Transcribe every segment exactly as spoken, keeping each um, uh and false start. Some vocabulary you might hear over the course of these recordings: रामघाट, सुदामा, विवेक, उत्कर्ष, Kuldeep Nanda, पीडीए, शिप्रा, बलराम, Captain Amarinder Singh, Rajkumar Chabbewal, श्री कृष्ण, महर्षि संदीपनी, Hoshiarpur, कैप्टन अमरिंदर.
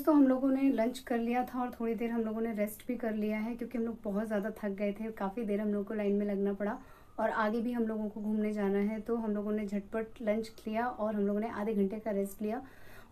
दोस्तों हम लोगों ने लंच कर लिया था और थोड़ी देर हम लोगों ने रेस्ट भी कर लिया है, क्योंकि हम लोग बहुत ज़्यादा थक गए थे। काफ़ी देर हम लोगों को लाइन में लगना पड़ा और आगे भी हम लोगों को घूमने जाना है, तो हम लोगों ने झटपट लंच लिया और हम लोगों ने आधे घंटे का रेस्ट लिया।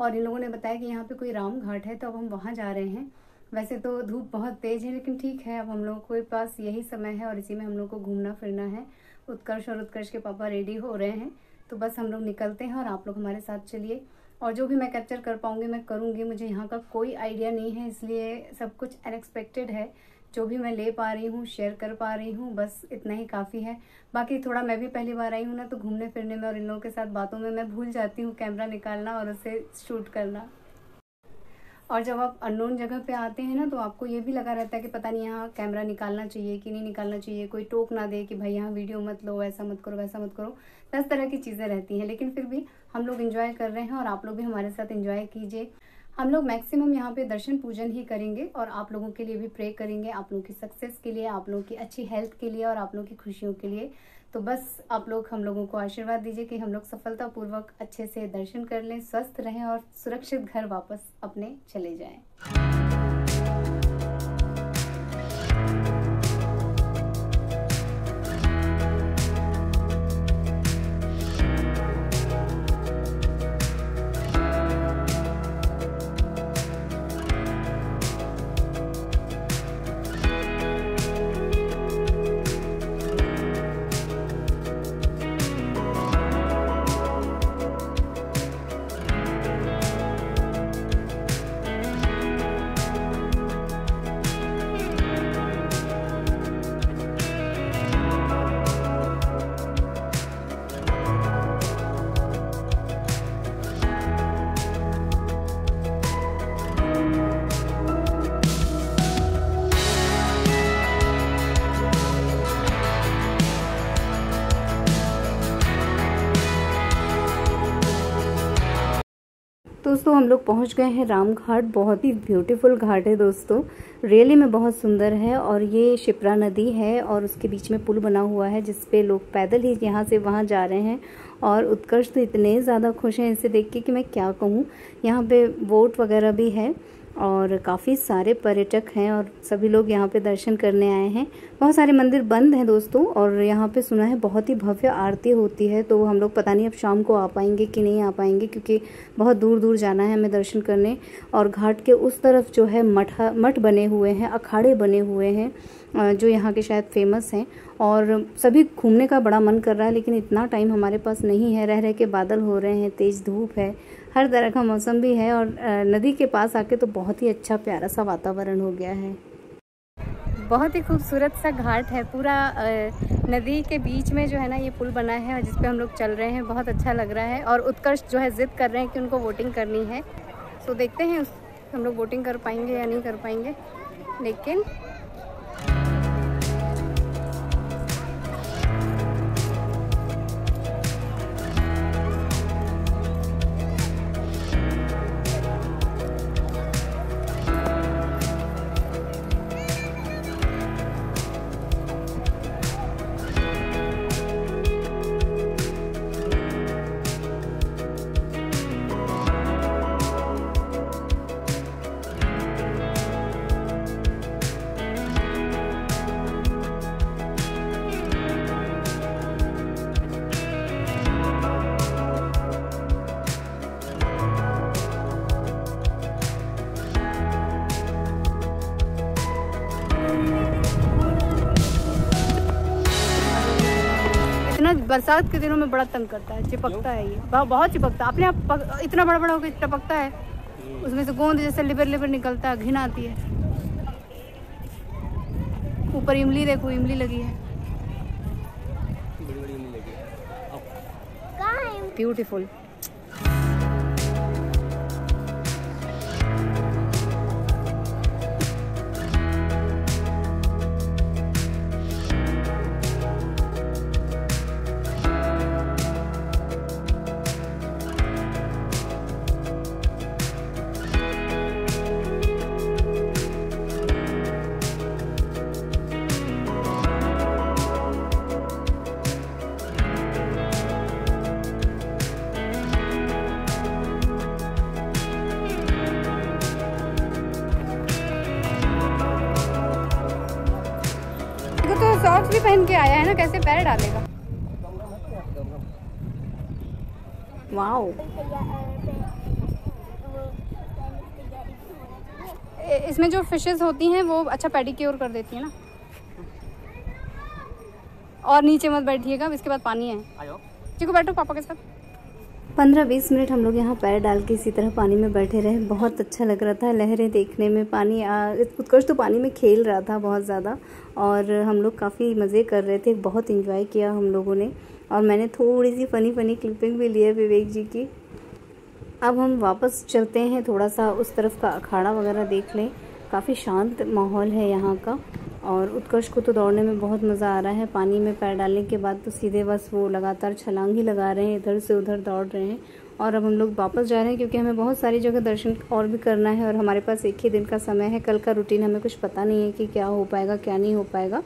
और इन लोगों ने बताया कि यहाँ पर कोई रामघाट है, तो अब हम वहाँ जा रहे हैं। वैसे तो धूप बहुत तेज़ है, लेकिन ठीक है, अब हम लोगों के पास यही समय है और इसी में हम लोग को घूमना फिरना है। उत्कर्ष और उत्कर्ष के पापा रेडी हो रहे हैं, तो बस हम लोग निकलते हैं और आप लोग हमारे साथ चलिए। और जो भी मैं कैप्चर कर पाऊँगी मैं करूँगी, मुझे यहाँ का कोई आइडिया नहीं है, इसलिए सब कुछ अनएक्सपेक्टेड है। जो भी मैं ले पा रही हूँ शेयर कर पा रही हूँ, बस इतना ही काफ़ी है। बाकी थोड़ा मैं भी पहली बार आई हूँ ना, तो घूमने फिरने में और इन लोगों के साथ बातों में मैं भूल जाती हूँ कैमरा निकालना और उसे शूट करना। और जब आप अननोन जगह पे आते हैं ना, तो आपको ये भी लगा रहता है कि पता नहीं यहाँ कैमरा निकालना चाहिए कि नहीं निकालना चाहिए, कोई टोक ना दे कि भाई यहाँ वीडियो मत लो, ऐसा मत करो वैसा मत करो। दस तरह की चीज़ें रहती हैं, लेकिन फिर भी हम लोग एंजॉय कर रहे हैं और आप लोग भी हमारे साथ एंजॉय कीजिए। हम लोग मैक्सिमम यहाँ पे दर्शन पूजन ही करेंगे और आप लोगों के लिए भी प्रे करेंगे, आप लोगों की सक्सेस के लिए, आप लोगों की अच्छी हेल्थ के लिए और आप लोगों की खुशियों के लिए। तो बस आप लोग हम लोगों को आशीर्वाद दीजिए कि हम लोग सफलतापूर्वक अच्छे से दर्शन कर लें, स्वस्थ रहें और सुरक्षित घर वापस अपने चले जाएं। दोस्तों हम लोग पहुंच गए हैं रामघाट। बहुत ही ब्यूटीफुल घाट है दोस्तों, रियली में बहुत सुंदर है। और ये शिप्रा नदी है और उसके बीच में पुल बना हुआ है, जिस पे लोग पैदल ही यहाँ से वहाँ जा रहे हैं। और उत्कर्ष तो इतने ज़्यादा खुश हैं इसे देख के कि मैं क्या कहूँ। यहाँ पे बोट वगैरह भी है और काफ़ी सारे पर्यटक हैं और सभी लोग यहाँ पे दर्शन करने आए हैं। बहुत सारे मंदिर बंद हैं दोस्तों, और यहाँ पे सुना है बहुत ही भव्य आरती होती है। तो हम लोग पता नहीं अब शाम को आ पाएंगे कि नहीं आ पाएंगे, क्योंकि बहुत दूर दूर जाना है हमें दर्शन करने। और घाट के उस तरफ जो है मठा मठ बने हुए हैं, अखाड़े बने हुए हैं, जो यहाँ के शायद फेमस हैं। और सभी घूमने का बड़ा मन कर रहा है, लेकिन इतना टाइम हमारे पास नहीं है। रह रह के बादल हो रहे हैं, तेज़ धूप है, हर तरह का मौसम भी है। और नदी के पास आके तो बहुत ही अच्छा प्यारा सा वातावरण हो गया है। बहुत ही खूबसूरत सा घाट है, पूरा नदी के बीच में जो है ना ये पुल बना है और जिस पे हम लोग चल रहे हैं, बहुत अच्छा लग रहा है। और उत्कर्ष जो है जिद कर रहे हैं कि उनको वोटिंग करनी है, तो देखते हैं हम लोग वोटिंग कर पाएंगे या नहीं कर पाएंगे। लेकिन बरसात के दिनों में बड़ा तंग करता है, चिपकता है ये, बहुत चिपकता है। अपने आप इतना बड़ा बड़ा होकर टपकता है, उसमें से गोंद जैसे लिबर लिबर निकलता है, घिन आती है। ऊपर इमली देखो, इमली लगी है, ब्यूटीफुल। सॉक्स भी पहन के आया है ना, कैसे पैर डालेगा। वाओ, इसमें जो फिशेस होती हैं वो अच्छा पेडिक्योर कर देती है ना। और नीचे मत बैठिएगा, इसके बाद पानी है। चिको बैठो पापा के साथ। पंद्रह बीस मिनट हम लोग यहाँ पैर डाल के इसी तरह पानी में बैठे रहे। बहुत अच्छा लग रहा था लहरें देखने में। पानी उत्कर्ष तो पानी में खेल रहा था बहुत ज़्यादा, और हम लोग काफ़ी मज़े कर रहे थे। बहुत एंजॉय किया हम लोगों ने, और मैंने थोड़ी सी फ़नी फ़नी क्लिपिंग भी ली है विवेक जी की। अब हम वापस चलते हैं, थोड़ा सा उस तरफ का अखाड़ा वगैरह देख लें। काफ़ी शांत माहौल है यहाँ का। और उत्कर्ष को तो दौड़ने में बहुत मज़ा आ रहा है। पानी में पैर डालने के बाद तो सीधे बस वो लगातार छलांग ही लगा रहे हैं, इधर से उधर दौड़ रहे हैं। और अब हम लोग वापस जा रहे हैं क्योंकि हमें बहुत सारी जगह दर्शन और भी करना है, और हमारे पास एक ही दिन का समय है। कल का रूटीन हमें कुछ पता नहीं है कि क्या हो पाएगा क्या नहीं हो पाएगा,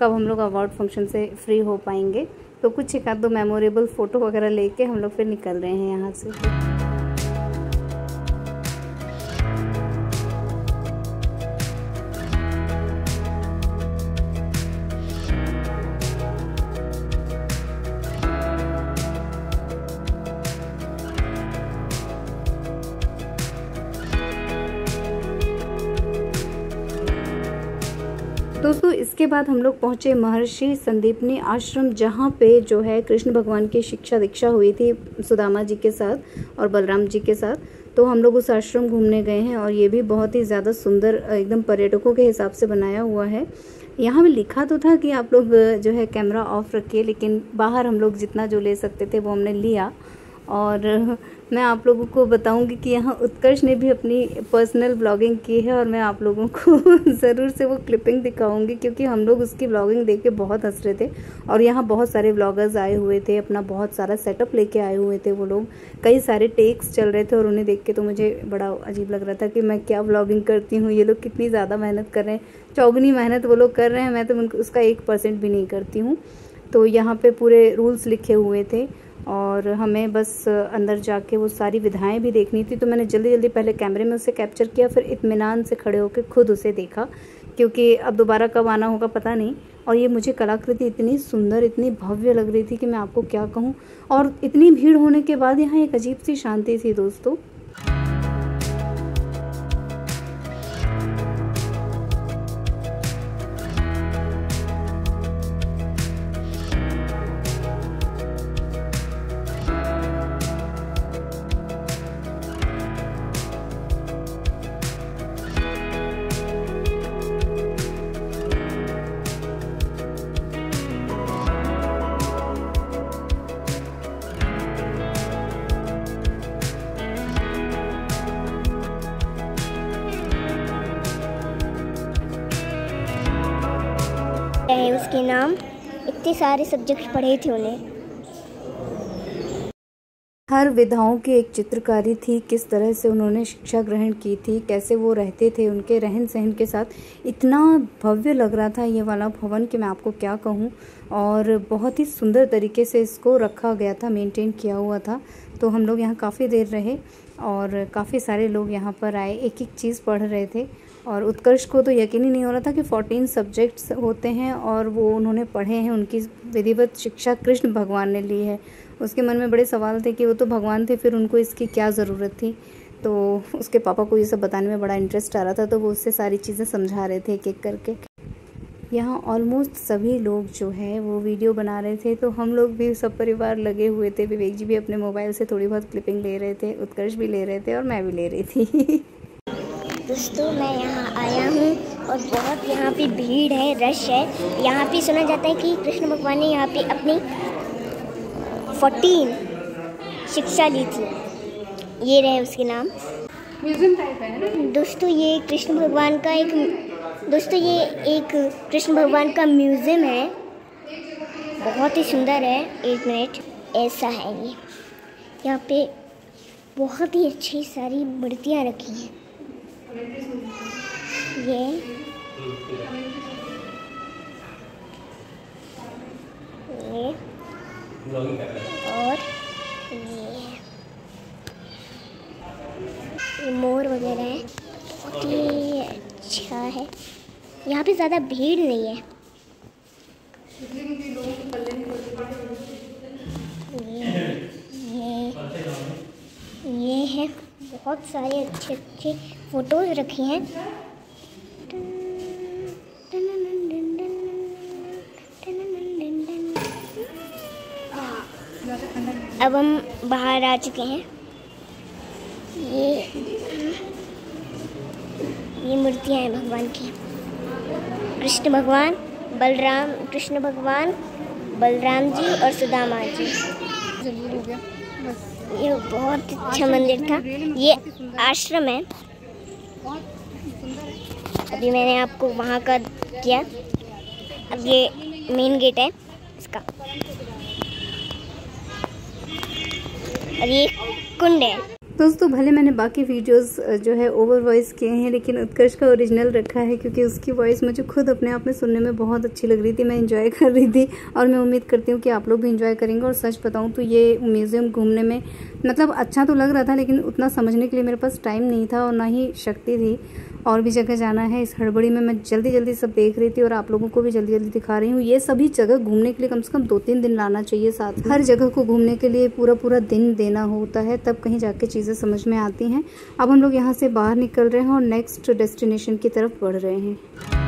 कब हम लोग अवार्ड फंक्शन से फ्री हो पाएंगे। तो कुछ एक आध दो मेमोरेबल फ़ोटो वगैरह ले कर हम लोग फिर निकल रहे हैं यहाँ से। दोस्तों इसके बाद हम लोग पहुँचे महर्षि संदीपनी आश्रम, जहाँ पे जो है कृष्ण भगवान की शिक्षा दीक्षा हुई थी सुदामा जी के साथ और बलराम जी के साथ। तो हम लोग उस आश्रम घूमने गए हैं, और ये भी बहुत ही ज़्यादा सुंदर एकदम पर्यटकों के हिसाब से बनाया हुआ है। यहाँ में लिखा तो था कि आप लोग जो है कैमरा ऑफ रखिए, लेकिन बाहर हम लोग जितना जो ले सकते थे वो हमने लिया। और मैं आप लोगों को बताऊंगी कि यहाँ उत्कर्ष ने भी अपनी पर्सनल ब्लॉगिंग की है, और मैं आप लोगों को ज़रूर से वो क्लिपिंग दिखाऊंगी क्योंकि हम लोग उसकी ब्लॉगिंग देख के बहुत हंस रहे थे। और यहाँ बहुत सारे ब्लॉगर्स आए हुए थे, अपना बहुत सारा सेटअप लेके आए हुए थे वो लोग। कई सारे टेक्स चल रहे थे, और उन्हें देख के तो मुझे बड़ा अजीब लग रहा था कि मैं क्या ब्लॉगिंग करती हूँ, ये लोग कितनी ज़्यादा मेहनत कर रहे हैं। चौगुनी मेहनत वो लोग कर रहे हैं, मैं तो उसका एक परसेंट भी नहीं करती हूँ। तो यहाँ पे पूरे रूल्स लिखे हुए थे, और हमें बस अंदर जाके वो सारी विधाएं भी देखनी थी। तो मैंने जल्दी जल्दी पहले कैमरे में उसे कैप्चर किया, फिर इत्मीनान से खड़े होकर खुद उसे देखा, क्योंकि अब दोबारा कब आना होगा पता नहीं। और ये मुझे कलाकृति इतनी सुंदर इतनी भव्य लग रही थी कि मैं आपको क्या कहूँ। और इतनी भीड़ होने के बाद यहाँ एक अजीब सी शांति थी दोस्तों। है उसके नाम, इतने सारे सब्जेक्ट पढ़े थे उन्हें। हर विधाओं की एक चित्रकारी थी, किस तरह से उन्होंने शिक्षा ग्रहण की थी, कैसे वो रहते थे, उनके रहन सहन के साथ। इतना भव्य लग रहा था ये वाला भवन कि मैं आपको क्या कहूँ। और बहुत ही सुंदर तरीके से इसको रखा गया था, मेंटेन किया हुआ था। तो हम लोग यहाँ काफ़ी देर रहे, और काफ़ी सारे लोग यहाँ पर आए, एक एक चीज़ पढ़ रहे थे। और उत्कर्ष को तो यकीन ही नहीं हो रहा था कि चौदह सब्जेक्ट्स होते हैं और वो उन्होंने पढ़े हैं। उनकी विधिवत शिक्षा कृष्ण भगवान ने ली है। उसके मन में बड़े सवाल थे कि वो तो भगवान थे, फिर उनको इसकी क्या ज़रूरत थी। तो उसके पापा को ये सब बताने में बड़ा इंटरेस्ट आ रहा था, तो वो उससे सारी चीज़ें समझा रहे थे एक एक करके। यहाँ ऑलमोस्ट सभी लोग जो है वो वीडियो बना रहे थे, तो हम लोग भी सब परिवार लगे हुए थे। विवेक जी भी अपने मोबाइल से थोड़ी बहुत क्लिपिंग ले रहे थे, उत्कर्ष भी ले रहे थे, और मैं भी ले रही थी। दोस्तों मैं यहाँ आया हूँ, और बहुत यहाँ पे भीड़ है, रश है। यहाँ पे सुना जाता है कि कृष्ण भगवान ने यहाँ पे अपनी फोर्टीन शिक्षा ली थी। ये रहे उसके नाम। दोस्तों ये कृष्ण भगवान का एक दोस्तों ये एक कृष्ण भगवान का म्यूज़ियम है, बहुत ही सुंदर है। एक मिनट, ऐसा है ये, यहाँ पे बहुत ही अच्छी सारी मूर्तियाँ रखी हैं। ये ये और ये मोर वगैरह है। बहुत ही अच्छा है। यहाँ पे ज़्यादा भीड़ नहीं है। इसलिए मुझे लोगों को पल्ले नहीं पड़ते। ये ये है बहुत सारे अच्छे अच्छे फोटोज रखे हैं। अब हम बाहर आ चुके हैं। ये ये मूर्तियाँ हैं भगवान की, कृष्ण भगवान, बलराम, कृष्ण भगवान, बलराम जी और सुदामा जी। ये बहुत अच्छा मंदिर था। ये आश्रम है। अभी मैंने आपको वहाँ का किया। अब ये मेन गेट है इसका। और ये कुंड है। दोस्तों भले मैंने बाकी वीडियोस जो है ओवर वॉइस किए हैं, लेकिन उत्कर्ष का ओरिजिनल रखा है क्योंकि उसकी वॉइस मुझे खुद अपने आप में सुनने में बहुत अच्छी लग रही थी। मैं एंजॉय कर रही थी और मैं उम्मीद करती हूँ कि आप लोग भी एंजॉय करेंगे। और सच बताऊँ तो ये म्यूज़ियम घूमने में मतलब अच्छा तो लग रहा था, लेकिन उतना समझने के लिए मेरे पास टाइम नहीं था और ना ही शक्ति थी। और भी जगह जाना है, इस हड़बड़ी में मैं जल्दी जल्दी सब देख रही थी और आप लोगों को भी जल्दी जल्दी दिखा रही हूँ। ये सभी जगह घूमने के लिए कम से कम दो तीन दिन लाना चाहिए साथ। हर जगह को घूमने के लिए पूरा पूरा दिन देना होता है, तब कहीं जाके चीज़ें समझ में आती हैं। अब हम लोग यहाँ से बाहर निकल रहे हैं और नेक्स्ट डेस्टिनेशन की तरफ बढ़ रहे हैं।